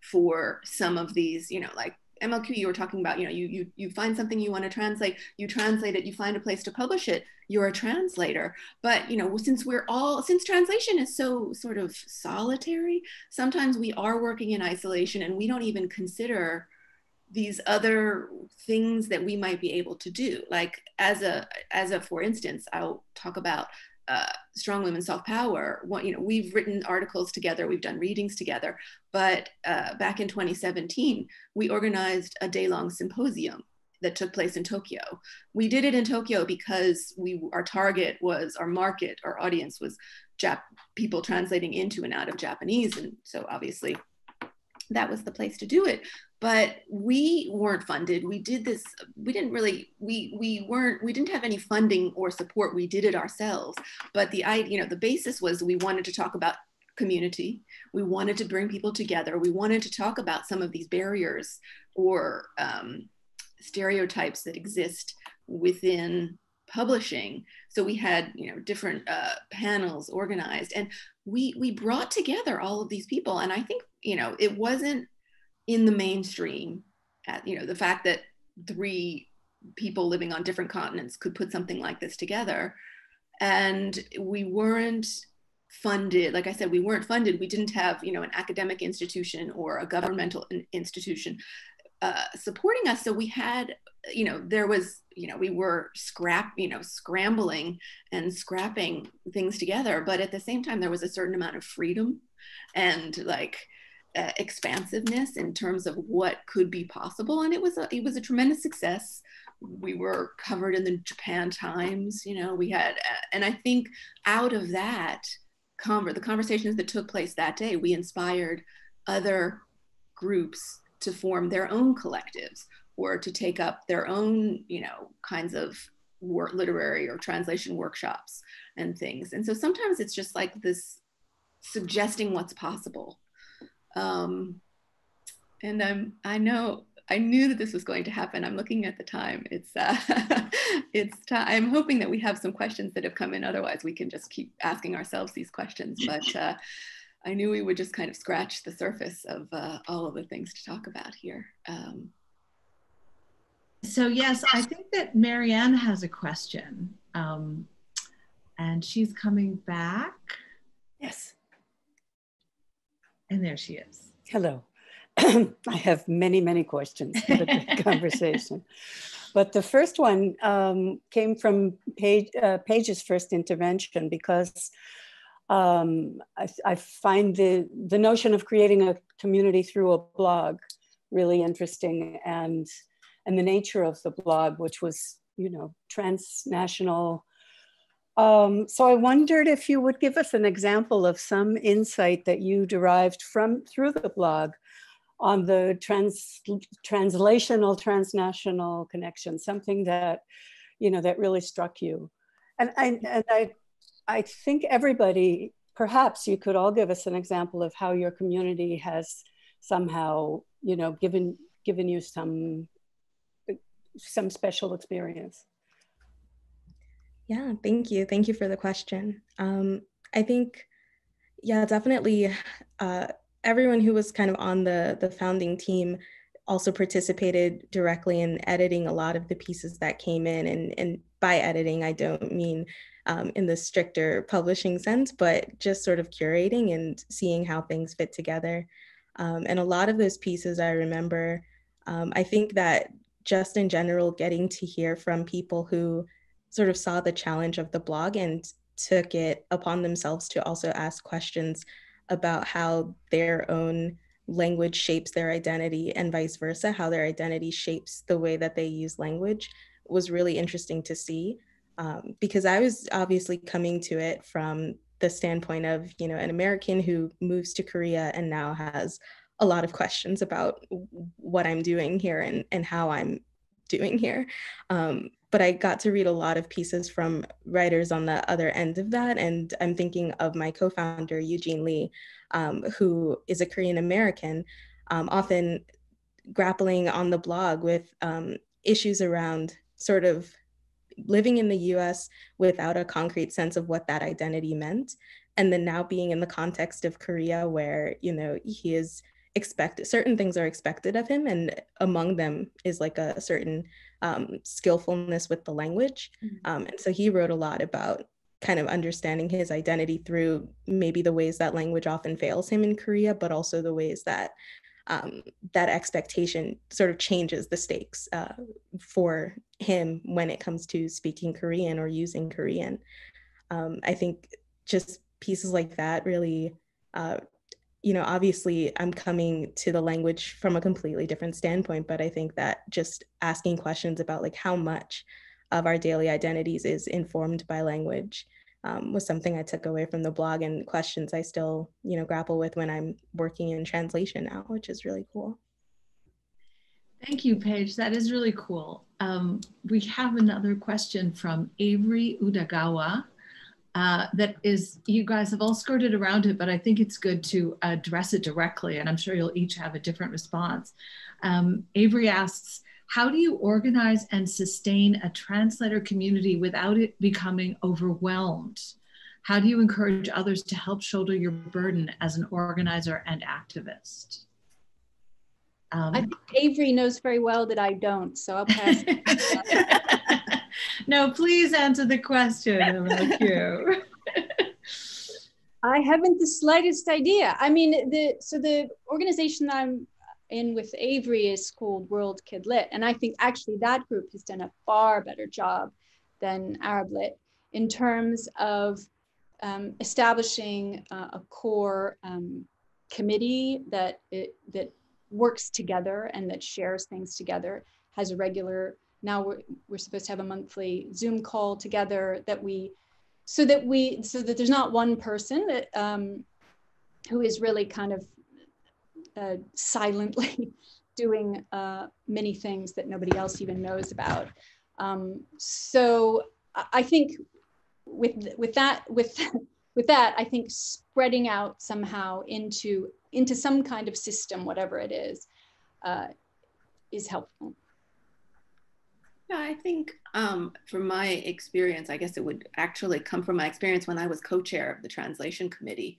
for some of these, you know, like M L Q, you were talking about, you know, you, you, you find something you want to translate, you translate it, you find a place to publish it, you're a translator. But, you know, since we're all, since translation is so sort of solitary, sometimes we are working in isolation and we don't even consider these other things that we might be able to do. Like as a, as a, for instance, I'll talk about uh, strong women's soft power. What, you know, we've written articles together, we've done readings together, but uh, back in twenty seventeen, we organized a day long symposium that took place in Tokyo. We did it in Tokyo because we, our target was, our market, our audience was Jap people translating into and out of Japanese. And so obviously that was the place to do it. But we weren't funded. We did this, we didn't really, we we weren't, we didn't have any funding or support. We did it ourselves. But the, you know, the basis was we wanted to talk about community. We wanted to bring people together. We wanted to talk about some of these barriers or um, stereotypes that exist within publishing. So we had, you know, different uh, panels organized, and we we brought together all of these people. And I think, you know, it wasn't in the mainstream, at, you know, the fact that three people living on different continents could put something like this together. And we weren't funded, like I said, we weren't funded. We didn't have, you know, an academic institution or a governmental institution uh, supporting us. So we had, you know, there was, you know, we were scrap, you know, scrambling and scrapping things together. But at the same time, there was a certain amount of freedom and like uh, expansiveness in terms of what could be possible. And it was a, it was a tremendous success. We were covered in the Japan Times, you know, we had, uh, and I think out of that, conver- the conversations that took place that day, we inspired other groups to form their own collectives, or to take up their own, you know, kinds of work, literary or translation workshops and things. And so sometimes it's just like this suggesting what's possible. Um, and I'm, I know, I knew that this was going to happen. I'm looking at the time. It's, uh, it's time. I'm hoping that we have some questions that have come in. Otherwise we can just keep asking ourselves these questions. But uh, I knew we would just kind of scratch the surface of uh, all of the things to talk about here. Um, So yes, I think that Marianne has a question, um, and she's coming back. Yes. And there she is. Hello. I have many, many questions for the conversation. But the first one um, came from Paige, uh, Paige's first intervention, because um, I, I find the, the notion of creating a community through a blog really interesting, and and the nature of the blog, which was, you know, transnational. Um, so I wondered if you would give us an example of some insight that you derived from through the blog on the trans, translational, transnational connection, something that, you know, that really struck you. And I, and I, I think everybody, perhaps you could all give us an example of how your community has somehow, you know, given, given you some some special experience. Yeah, thank you. Thank you for the question. Um, I think, yeah, definitely uh, everyone who was kind of on the, the founding team also participated directly in editing a lot of the pieces that came in. And, and by editing, I don't mean um, in the stricter publishing sense, but just sort of curating and seeing how things fit together. Um, and a lot of those pieces I remember, um, I think that just in general, getting to hear from people who sort of saw the challenge of the blog and took it upon themselves to also ask questions about how their own language shapes their identity and vice versa, how their identity shapes the way that they use language, was really interesting to see. Um, because I was obviously coming to it from the standpoint of, you know, an American who moves to Korea and now has a lot of questions about what I'm doing here and, and how I'm doing here. Um, but I got to read a lot of pieces from writers on the other end of that. And I'm thinking of my co-founder, Eugene Lee, um, who is a Korean American, um, often grappling on the blog with um, issues around sort of living in the U S without a concrete sense of what that identity meant. And then now being in the context of Korea where, you know, he is expected, certain things are expected of him, and among them is like a certain um, skillfulness with the language. Mm-hmm. um, and so he wrote a lot about kind of understanding his identity through maybe the ways that language often fails him in Korea, but also the ways that um, that expectation sort of changes the stakes uh, for him when it comes to speaking Korean or using Korean. Um, I think just pieces like that really uh, you know, obviously I'm coming to the language from a completely different standpoint, but I think that just asking questions about like how much of our daily identities is informed by language um, was something I took away from the blog, and questions I still, you know, grapple with when I'm working in translation now, which is really cool. Thank you, Paige. That is really cool. Um, we have another question from Avery Udagawa uh, that is, you guys have all skirted around it, but I think it's good to address it directly, and I'm sure you'll each have a different response. Um, Avery asks, how do you organize and sustain a translator community without it becoming overwhelmed? How do you encourage others to help shoulder your burden as an organizer and activist? Um, I think Avery knows very well that I don't, so I'll pass. No, please answer the question. Thank you. I haven't the slightest idea. I mean, the so the organization I'm in with Avery is called World Kid Lit, and I think actually that group has done a far better job than ArabLit in terms of um, establishing uh, a core um, committee that it, that. works together and that shares things together, has a regular, now we're, we're supposed to have a monthly Zoom call together that we, so that we, so that there's not one person that, um, who is really kind of uh, silently doing uh, many things that nobody else even knows about. Um, so I think with, with that, with, with that, I think spreading out somehow into into some kind of system, whatever it is, uh, is helpful. Yeah, I think um, from my experience, I guess it would actually come from my experience when I was co-chair of the Translation Committee.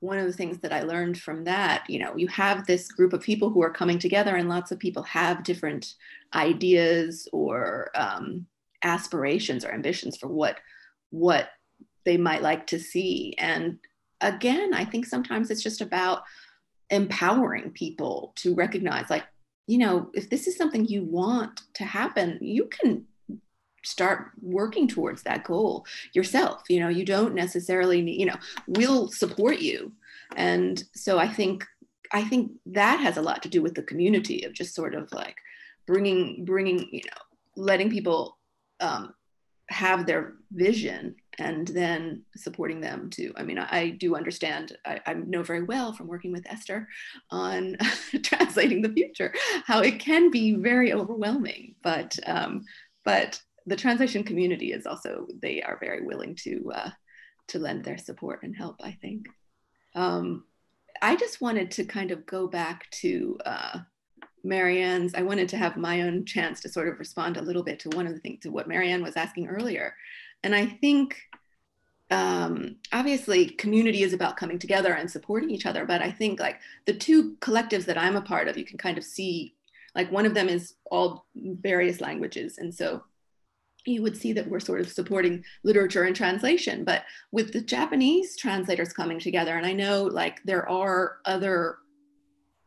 One of the things that I learned from that, you know, you have this group of people who are coming together and lots of people have different ideas or um, aspirations or ambitions for what, what they might like to see. And again, I think sometimes it's just about empowering people to recognize, like, you know, if this is something you want to happen, you can start working towards that goal yourself. You know, you don't necessarily need, you know, we'll support you. And so I think, I think that has a lot to do with the community of just sort of like bringing, bringing, you know, letting people um, have their vision and then supporting them too. I mean, I, I do understand, I, I know very well from working with Esther on Translating the Future, how it can be very overwhelming, but um, but the translation community is also, they are very willing to, uh, to lend their support and help, I think. Um, I just wanted to kind of go back to uh, Marianne's, I wanted to have my own chance to sort of respond a little bit to one of the things, to what Marianne was asking earlier. And I think, um, obviously, community is about coming together and supporting each other. But I think, like, the two collectives that I'm a part of, you can kind of see, like, one of them is all various languages. And so you would see that we're sort of supporting literature and translation. But with the Japanese translators coming together, and I know, like, there are other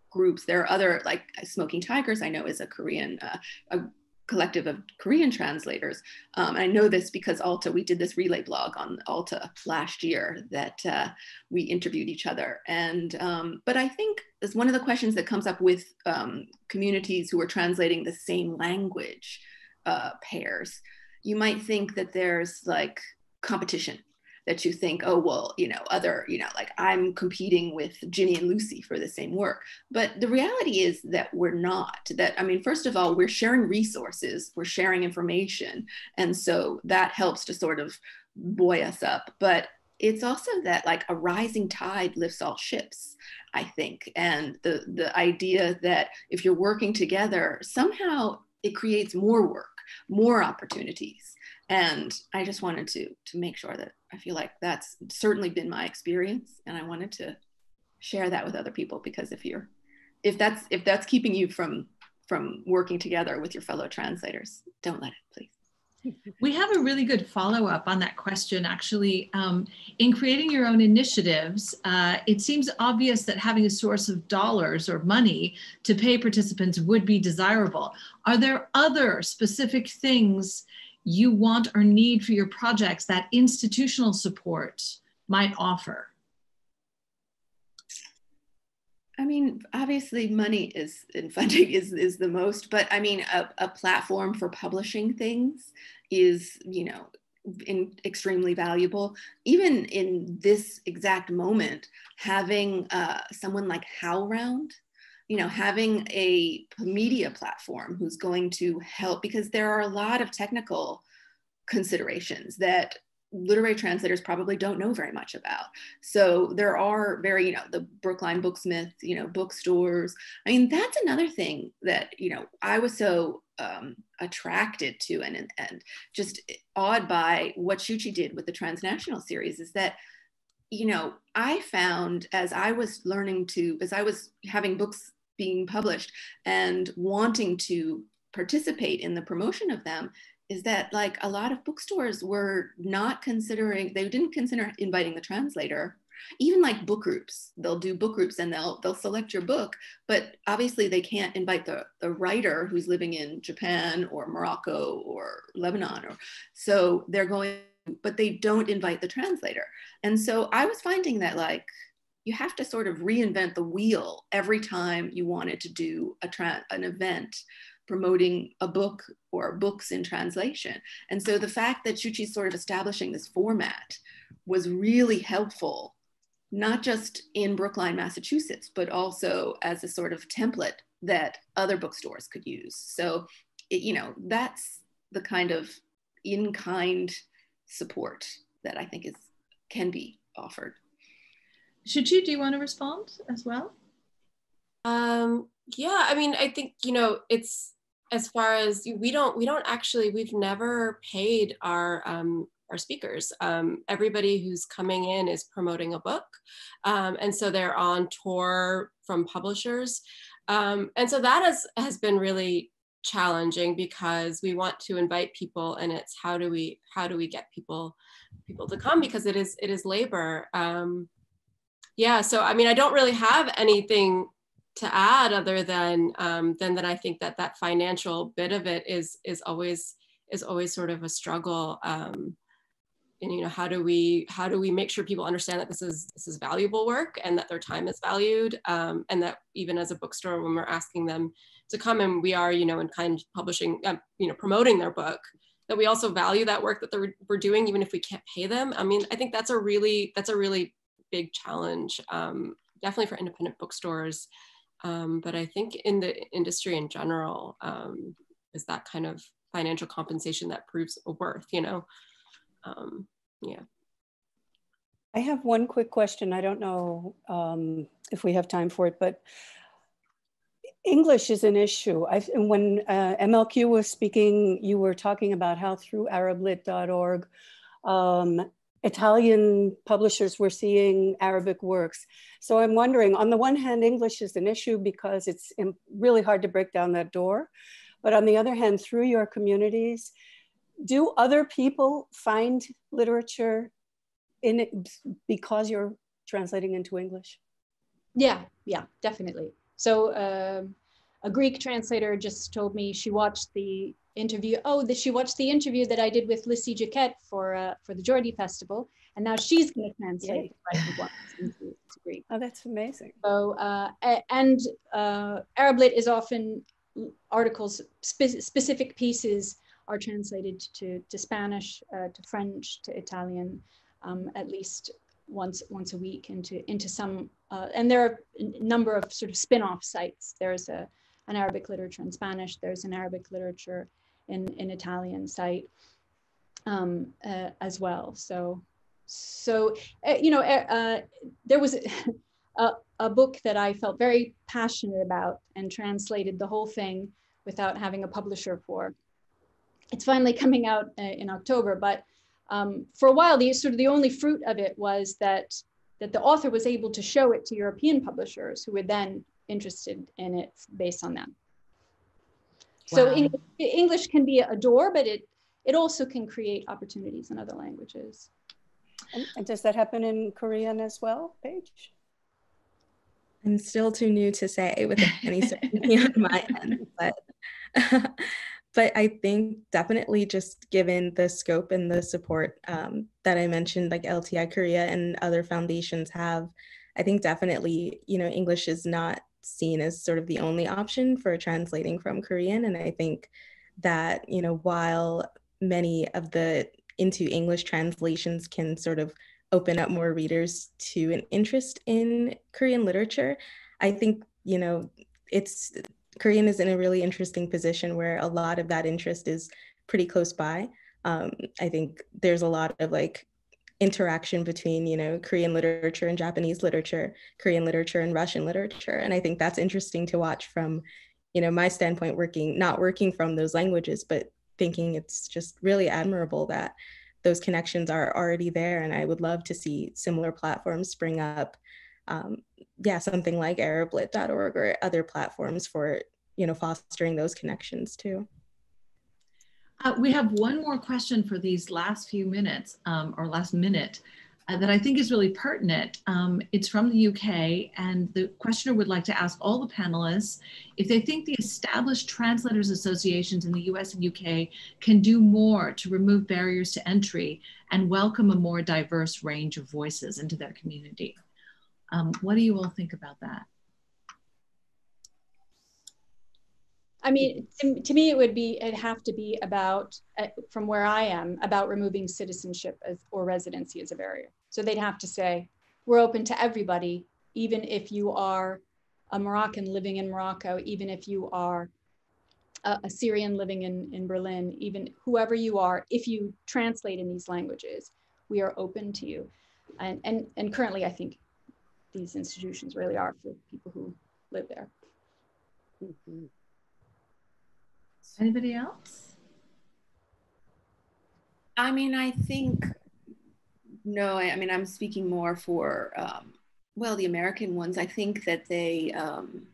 groups, there are other, like, Smoking Tigers, I know, is a Korean uh, a, collective of Korean translators. Um, and I know this because ALTA, we did this relay blog on ALTA last year that uh, we interviewed each other. And, um, but I think it's one of the questions that comes up with um, communities who are translating the same language uh, pairs. You might think that there's like competition, that you think, oh, well, you know, other, you know, like I'm competing with Ginny and Lucy for the same work. But the reality is that we're not. That, I mean, first of all, we're sharing resources, we're sharing information. And so that helps to sort of buoy us up. But it's also that, like, a rising tide lifts all ships, I think. And the, the idea that if you're working together, somehow it creates more work, more opportunities. And I just wanted to, to make sure that I feel like that's certainly been my experience. And I wanted to share that with other people, because if you're, if that's, if that's keeping you from, from working together with your fellow translators, don't let it, please. We have a really good follow-up on that question, actually. Um, in creating your own initiatives, uh, it seems obvious that having a source of dollars or money to pay participants would be desirable. Are there other specific things you want or need for your projects that institutional support might offer? I mean, obviously money is, and funding is, is the most, but I mean, a, a platform for publishing things is, you know, in, extremely valuable. Even in this exact moment, having uh, someone like HowlRound, you know, having a media platform who's going to help, because there are a lot of technical considerations that literary translators probably don't know very much about. So there are very, you know, the Brookline Booksmith, you know, bookstores. I mean, that's another thing that, you know, I was so um, attracted to and, and, and just awed by what Shuchi did with the Transnational series, is that, you know, I found as I was learning to, as I was having books being published and wanting to participate in the promotion of them, is that like a lot of bookstores were not considering, they didn't consider inviting the translator, even like book groups. They'll do book groups and they'll they'll select your book, but obviously they can't invite the, the writer who's living in Japan or Morocco or Lebanon. Or, so they're going, but they don't invite the translator. And so I was finding that like, you have to sort of reinvent the wheel every time you wanted to do a tra- an event promoting a book or books in translation. And so the fact that Shuchi's sort of establishing this format was really helpful, not just in Brookline, Massachusetts, but also as a sort of template that other bookstores could use. So, it, you know, that's the kind of in-kind support that I think is can be offered. Shuchi, do you want to respond as well? Um, yeah, I mean, I think, you know, it's, as far as we don't, we don't actually, we've never paid our um, our speakers. Um, everybody who's coming in is promoting a book, um, and so they're on tour from publishers, um, and so that has has been really challenging because we want to invite people, and it's how do we how do we get people people to come, because it is it is labor. Um, yeah, so I mean, I don't really have anything to add other than um, than that I think that that financial bit of it is is always is always sort of a struggle, um, and you know, how do we how do we make sure people understand that this is this is valuable work and that their time is valued, um, and that even as a bookstore, when we're asking them to come and we are, you know, in kind of publishing, uh, you know, promoting their book, that we also value that work that they're, we're doing, even if we can't pay them. I mean, I think that's a really that's a really big challenge, um, definitely for independent bookstores. Um, but I think in the industry in general, um, is that kind of financial compensation that proves a worth, you know? Um, yeah. I have one quick question. I don't know um, if we have time for it, but English is an issue. I've, when uh, M L Q was speaking, you were talking about how through Arab Lit dot org, um, Italian publishers were seeing Arabic works. So I'm wondering, on the one hand, English is an issue because it's really hard to break down that door. But on the other hand, through your communities, do other people find literature in it because you're translating into English? Yeah, yeah, definitely. So um, a Greek translator just told me she watched the interview. Oh, that she watched the interview that I did with Lissy Jaquette for uh, for the Jordi Festival, and now she's going to translate the right one into Greek. Oh, that's amazing. So uh, and uh, ArabLit is often articles, spe specific pieces are translated to to Spanish, uh, to French, to Italian, um, at least once once a week, into into some. Uh, and there are a number of sort of spin-off sites. There's a an Arabic literature in Spanish. There's an Arabic literature in an Italian site um, uh, as well. So, so uh, you know, uh, there was a, a book that I felt very passionate about and translated the whole thing without having a publisher for. It's finally coming out uh, in October, but um, for a while, the sort of the only fruit of it was that that the author was able to show it to European publishers, who were then interested in it based on that. Wow. So Eng English can be a door, but it it also can create opportunities in other languages. And, and does that happen in Korean as well, Paige? I'm still too new to say with any certainty on my end, but but I think definitely just given the scope and the support um, that I mentioned, like L T I Korea and other foundations have, I think definitely, you know, English is not seen as sort of the only option for translating from Korean. And I think that, you know, while many of the into English translations can sort of open up more readers to an interest in Korean literature, I think, you know, it's Korean is in a really interesting position where a lot of that interest is pretty close by. Um, I think there's a lot of like interaction between, you know, Korean literature and Japanese literature, Korean literature and Russian literature. And I think that's interesting to watch from, you know, my standpoint, working, not working from those languages, but thinking it's just really admirable that those connections are already there. And I would love to see similar platforms spring up. Um, yeah, something like Arab Lit dot org or other platforms for, you know, fostering those connections too. Uh, we have one more question for these last few minutes, um, or last minute, uh, that I think is really pertinent. Um, it's from the U K, and the questioner would like to ask all the panelists if they think the established translators associations in the U S and U K can do more to remove barriers to entry and welcome a more diverse range of voices into their community. Um, what do you all think about that? I mean, to, to me, it would be, it'd have to be about, uh, from where I am, about removing citizenship as, or residency as a barrier. So they'd have to say, we're open to everybody, even if you are a Moroccan living in Morocco, even if you are a, a Syrian living in, in Berlin, even whoever you are, if you translate in these languages, we are open to you. And, and, and currently, I think these institutions really are for people who live there. Mm-hmm. Anybody else? I mean, I think, no, I, I mean, I'm speaking more for, um, well, the American ones. I think that they, um,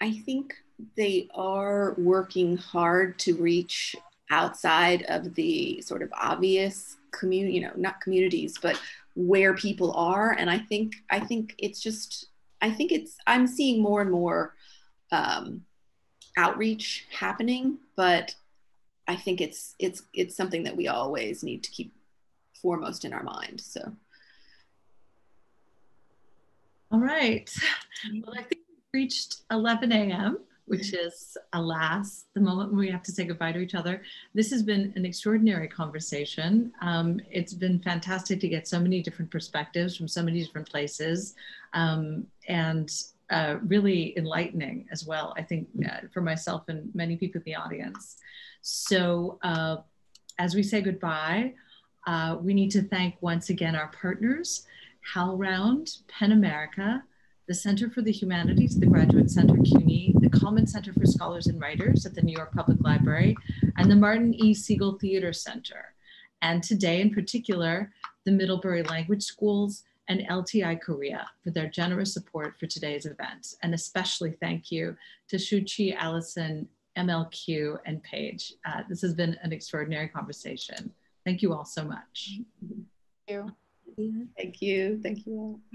I think they are working hard to reach outside of the sort of obvious community, you know, not communities, but where people are. And I think, I think it's just, I think it's, I'm seeing more and more um, outreach happening, but I think it's it's it's something that we always need to keep foremost in our mind. So, all right. Well, I think we've reached eleven A M, which is, alas, the moment when we have to say goodbye to each other. This has been an extraordinary conversation. Um, it's been fantastic to get so many different perspectives from so many different places, um, and Uh, really enlightening as well, I think, uh, for myself and many people in the audience. So uh, as we say goodbye, uh, we need to thank once again our partners, HowlRound, PEN America, the Center for the Humanities, the Graduate Center C U N Y, the Cullman Center for Scholars and Writers at the New York Public Library, and the Martin E. Siegel Theater Center. And today in particular, the Middlebury Language Schools and L T I Korea for their generous support for today's event. And especially thank you to Shuchi, Alison, M L Q, and Paige. Uh, this has been an extraordinary conversation. Thank you all so much. Thank you. Thank you. Thank you all.